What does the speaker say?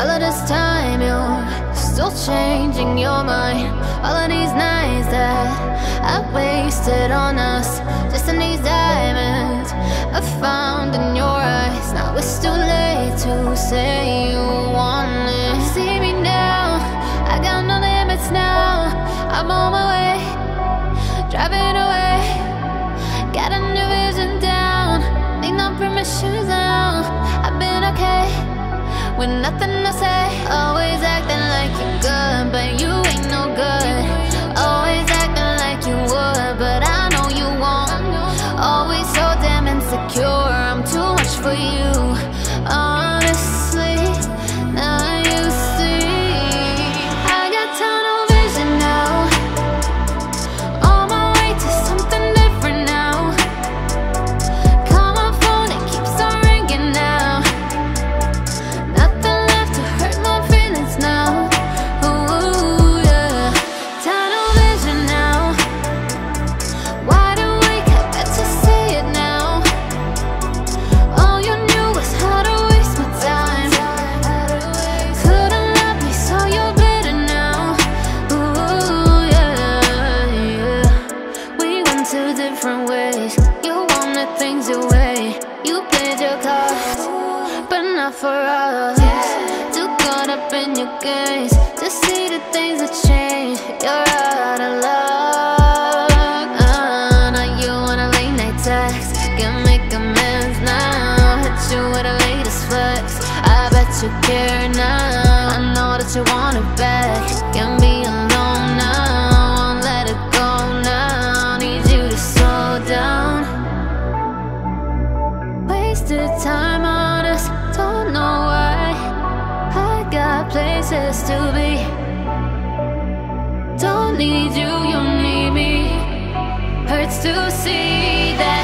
All of this time you're still changing your mind. All of these nights that I wasted on us, just in these diamonds I found in your eyes. Now it's too late to say you want it. See me now, I got no limits now. I'm on my way, driving away. Got a new vision down, need no permissions now. I've been okay with nothing to say. Always acting like you're good, but you ain't no good. Always acting like you would, but I know you won't. Always so damn insecure, I'm too much for you. Honestly, now you see I got tunnel vision now. On my way to something different now. Call my phone, it keeps on ringing now. Nothing left to hurt my feelings now. Ooh, yeah. Tunnel vision now. Wide awake, I bet you see it now. All you knew was how to waste my time. Couldn't love me, so you're bitter now. Ooh, yeah. We went two different ways. You wanted things your way. You played your cards, but not for us. Too caught up in your games to see the things that change. You're out of luck. Now you want a late night text. Can make amends now. Hit you with the latest flex. I bet you care now. I know that you want it back. Can be alone now. Won't let it go now. Need you to slow down. Wasted time on us, don't know why. I got places to be. Don't need you, you need me. Hurts to see that.